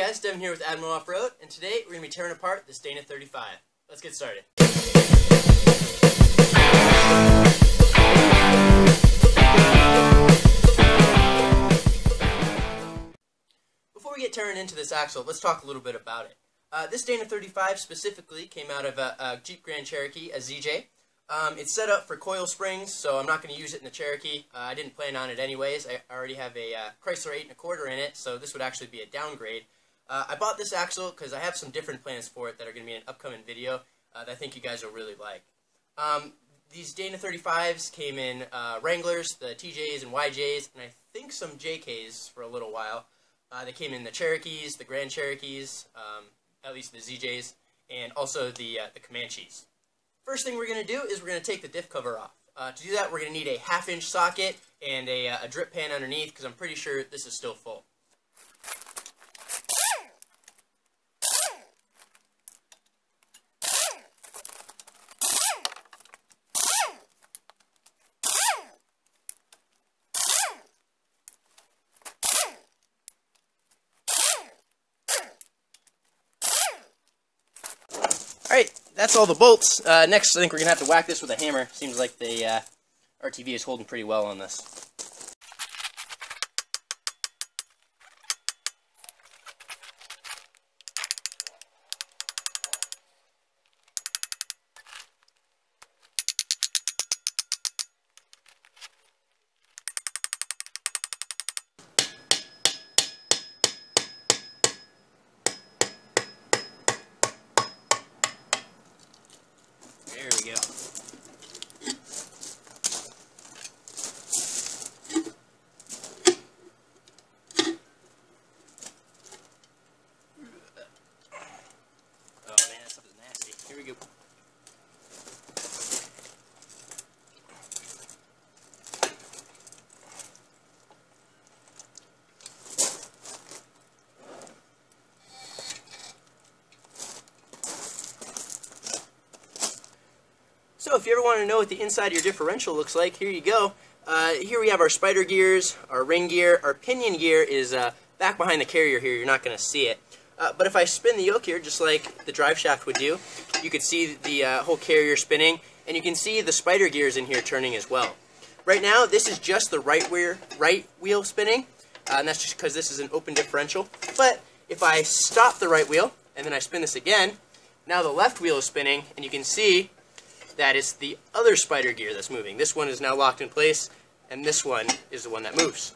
guys, Devin here with Admiral Offroad, and today we're going to be tearing apart this Dana 35. Let's get started. Before we get tearing into this axle, let's talk a little bit about it. This Dana 35 specifically came out of a Jeep Grand Cherokee, a ZJ. It's set up for coil springs, so I'm not going to use it in the Cherokee. I didn't plan on it anyways. I already have a Chrysler 8.25 in it, so this would actually be a downgrade. I bought this axle because I have some different plans for it that are going to be in an upcoming video that I think you guys will really like. These Dana 35s came in Wranglers, the TJs and YJs, and I think some JKs for a little while. They came in the Cherokees, the Grand Cherokees, at least the ZJs, and also the Comanches. First thing we're going to do is we're going to take the diff cover off. To do that, we're going to need a 1/2 inch socket and a drip pan underneath, because I'm pretty sure this is still full. Alright, that's all the bolts. Next, I think we're going to have to whack this with a hammer. Seems like the RTV is holding pretty well on this. There we go. Oh man, that stuff is nasty. Here we go. So if you ever want to know what the inside of your differential looks like, here you go. Here we have our spider gears, our ring gear. Our pinion gear is back behind the carrier here. You're not going to see it. But if I spin the yoke here, just like the drive shaft would do, you could see the whole carrier spinning, and you can see the spider gears in here turning as well. Right now, this is just the right wheel spinning, and that's just because this is an open differential. But if I stop the right wheel, and then I spin this again, now the left wheel is spinning, and you can see that is the other spider gear that's moving. This one is now locked in place, and this one is the one that moves.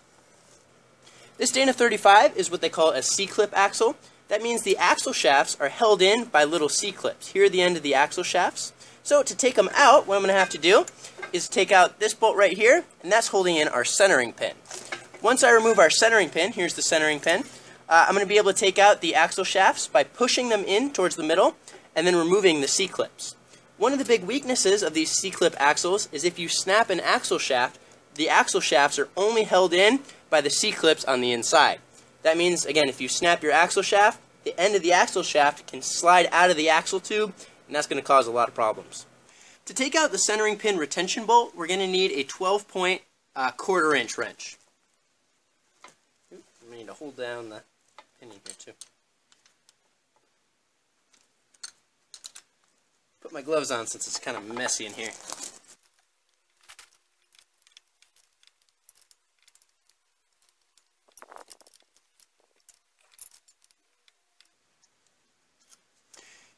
This Dana 35 is what they call a C-clip axle. That means the axle shafts are held in by little C-clips. Here are the end of the axle shafts. So to take them out, what I'm going to have to do is take out this bolt right here, and that's holding in our centering pin. Once I remove our centering pin, here's the centering pin, I'm going to be able to take out the axle shafts by pushing them in towards the middle and then removing the C-clips. One of the big weaknesses of these C-clip axles is if you snap an axle shaft, the axle shafts are only held in by the C-clips on the inside. That means, again, if you snap your axle shaft, the end of the axle shaft can slide out of the axle tube, and that's going to cause a lot of problems. To take out the centering pin retention bolt, we're going to need a 12-point 1/4 inch wrench. I'm going to need to hold down the pinion here, too. Put my gloves on since it's kind of messy in here.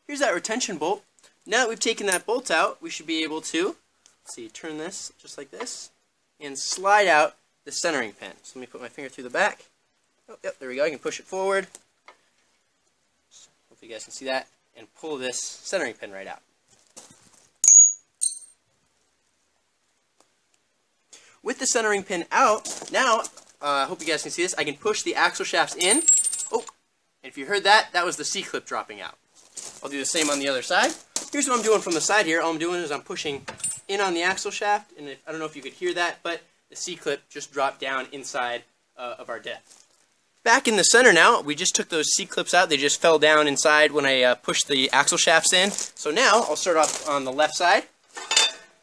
Here's that retention bolt. Now that we've taken that bolt out, we should be able to, let's see, turn this just like this and slide out the centering pin. So let me put my finger through the back. Oh, yep, there we go. I can push it forward. Hopefully you guys can see that, and pull this centering pin right out. With the centering pin out, now, I hope you guys can see this, I can push the axle shafts in. Oh, and if you heard that, that was the C-clip dropping out. I'll do the same on the other side. Here's what I'm doing from the side here. All I'm doing is I'm pushing in on the axle shaft, and I don't know if you could hear that, but the C-clip just dropped down inside of our diff. Back in the center now, we just took those C-clips out. They just fell down inside when I pushed the axle shafts in. So now, I'll start off on the left side.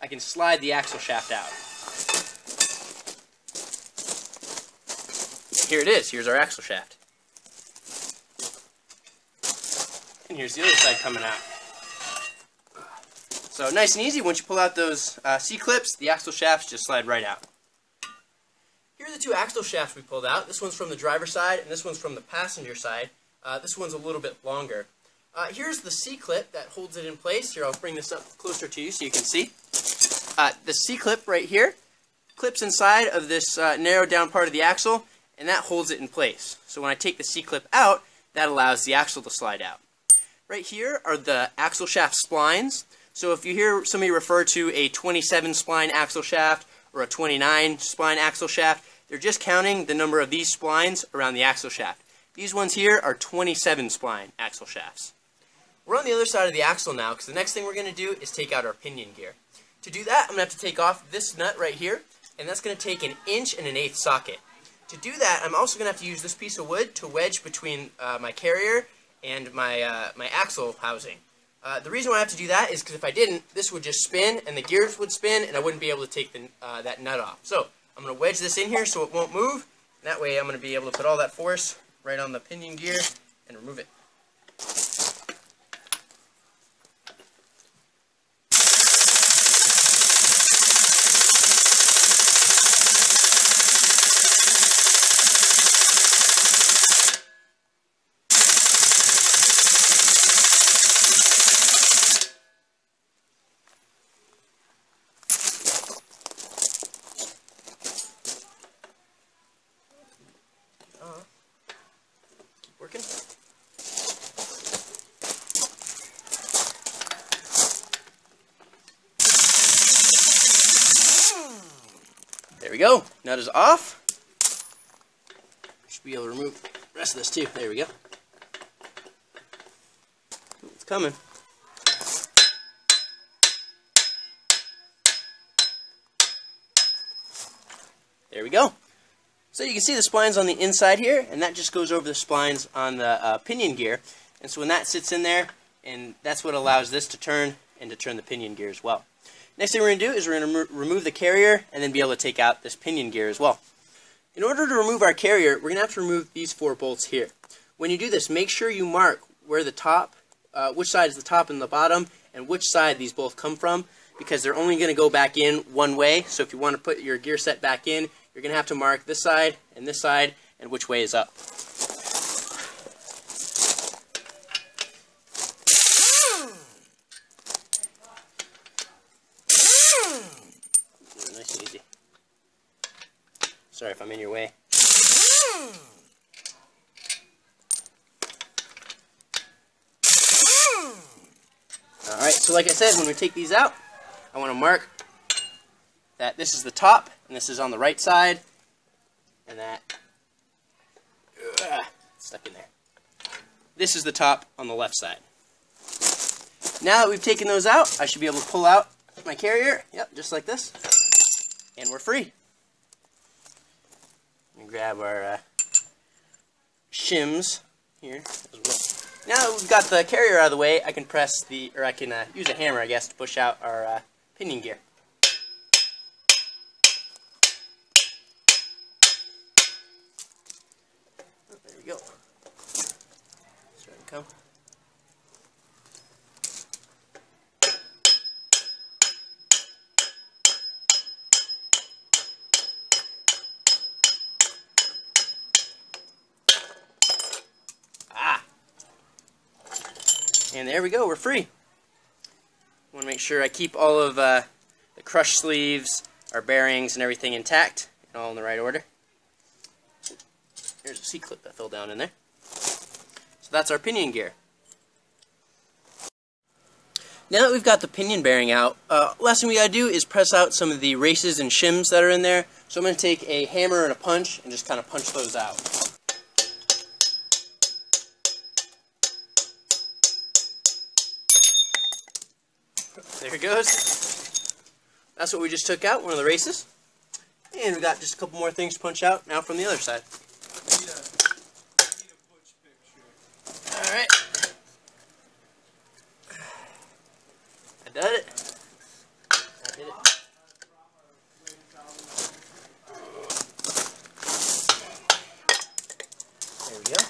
I can slide the axle shaft out. Here it is. Here's our axle shaft. and here's the other side coming out. So nice and easy. Once you pull out those C-clips, the axle shafts just slide right out. Here are the two axle shafts we pulled out. This one's from the driver's side, and this one's from the passenger side. This one's a little bit longer. Here's the C-clip that holds it in place. Here, I'll bring this up closer to you so you can see. The C-clip right here clips inside of this narrowed down part of the axle, and that holds it in place. So when I take the C-clip out, that allows the axle to slide out. Right here are the axle shaft splines. So if you hear somebody refer to a 27 spline axle shaft or a 29 spline axle shaft, they're just counting the number of these splines around the axle shaft. These ones here are 27 spline axle shafts. We're on the other side of the axle now, because the next thing we're going to do is take out our pinion gear. To do that, I'm going to have to take off this nut right here, and that's going to take an 1 1/8" socket. To do that, I'm also going to have to use this piece of wood to wedge between my carrier and my axle housing. The reason why I have to do that is because if I didn't, this would just spin, and the gears would spin, and I wouldn't be able to take the, that nut off. So I'm going to wedge this in here so it won't move, and that way I'm going to be able to put all that force right on the pinion gear and remove it. Working. There we go. Nut is off. Should be able to remove the rest of this too. There we go. Ooh, it's coming. There we go. So you can see the splines on the inside here, and that just goes over the splines on the pinion gear. And so when that sits in there, and that's what allows this to turn, and to turn the pinion gear as well. Next thing we're going to do is we're going to remove the carrier, and then be able to take out this pinion gear as well. In order to remove our carrier, we're going to have to remove these 4 bolts here. When you do this, make sure you mark where the top, which side is the top and the bottom, and which side these both come from, because they're only going to go back in one way. So if you want to put your gear set back in, you're going to have to mark this side, and which way is up. Nice and easy. Sorry if I'm in your way. Alright, so like I said, when we take these out, I want to mark that this is the top, and this is on the right side, and that, stuck in there. This is the top on the left side. Now that we've taken those out, I should be able to pull out my carrier, yep, just like this, and we're free. Let me grab our shims here as well. Now that we've got the carrier out of the way, I can press the, or I can use a hammer, I guess, to push out our pinion gear. Go. Starting to come. Ah! And there we go, we're free. I want to make sure I keep all of the crush sleeves, our bearings, and everything intact, and all in the right order. Here's a C-clip that fell down in there. So that's our pinion gear. Now that we've got the pinion bearing out, last thing we gotta do is press out some of the races and shims that are in there. So I'm gonna take a hammer and a punch and just kind of punch those out. There it goes. That's what we just took out, one of the races. And we got just a couple more things to punch out now from the other side. Alright. I did it. I did it. There we go.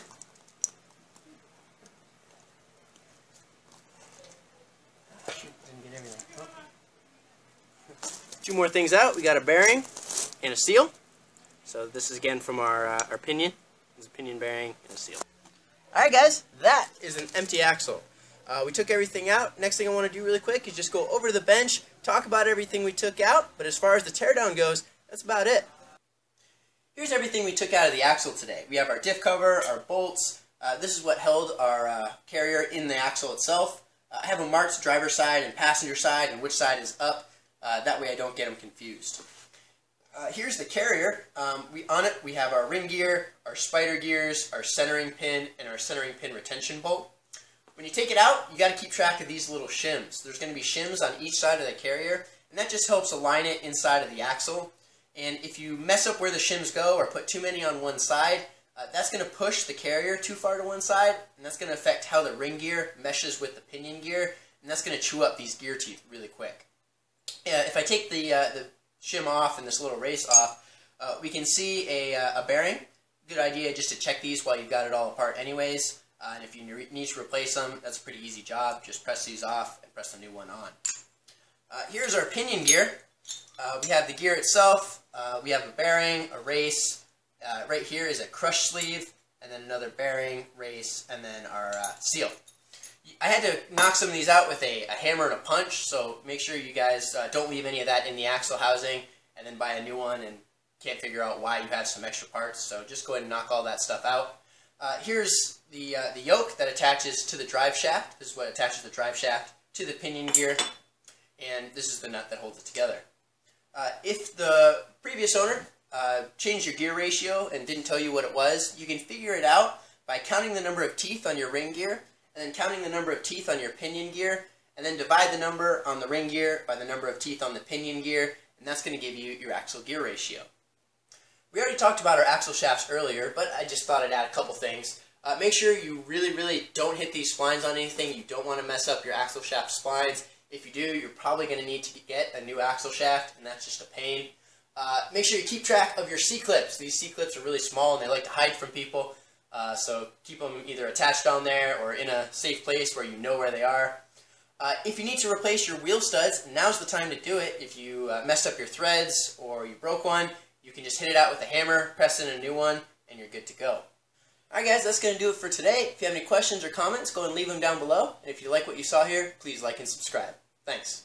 Two more things out. We got a bearing and a seal. So this is again from our pinion. It's a pinion bearing and a seal. Alright guys, that is an empty axle. We took everything out. Next thing I want to do really quick is just go over to the bench, talk about everything we took out, but as far as the teardown goes, that's about it. Here's everything we took out of the axle today. We have our diff cover, our bolts. This is what held our carrier in the axle itself. I have them marked driver side and passenger side and which side is up. That way I don't get them confused. Here's the carrier. On it we have our rim gear, our spider gears, our centering pin, and our centering pin retention bolt. When you take it out, you got to keep track of these little shims. There's going to be shims on each side of the carrier, and that just helps align it inside of the axle. And if you mess up where the shims go or put too many on one side, that's going to push the carrier too far to one side, and that's going to affect how the ring gear meshes with the pinion gear, and that's going to chew up these gear teeth really quick. If I take the shim off and this little race off, we can see a bearing. Good idea just to check these while you've got it all apart anyways. And if you need to replace them, that's a pretty easy job. Just press these off and press the new one on. Here's our pinion gear. We have the gear itself. We have a bearing, a race. Right here is a crush sleeve, and then another bearing, race, and then our seal. I had to knock some of these out with a hammer and a punch, so make sure you guys don't leave any of that in the axle housing, and then buy a new one and can't figure out why you have some extra parts. So just go ahead and knock all that stuff out. Here's the yoke that attaches to the drive shaft. This is what attaches the drive shaft to the pinion gear, and this is the nut that holds it together. If the previous owner changed your gear ratio and didn't tell you what it was, you can figure it out by counting the number of teeth on your ring gear, and then counting the number of teeth on your pinion gear, and then divide the number on the ring gear by the number of teeth on the pinion gear, and that's going to give you your axle gear ratio. We already talked about our axle shafts earlier, but I just thought I'd add a couple things. Make sure you really don't hit these splines on anything. You don't want to mess up your axle shaft splines. If you do, you're probably going to need to get a new axle shaft, and that's just a pain. Make sure you keep track of your C-clips. These C-clips are really small, and they like to hide from people, so keep them either attached on there or in a safe place where you know where they are. If you need to replace your wheel studs, now's the time to do it. If you messed up your threads or you broke one, you can just hit it out with a hammer, press in a new one, and you're good to go. Alright guys, that's going to do it for today. If you have any questions or comments, go and leave them down below. And if you like what you saw here, please like and subscribe. Thanks.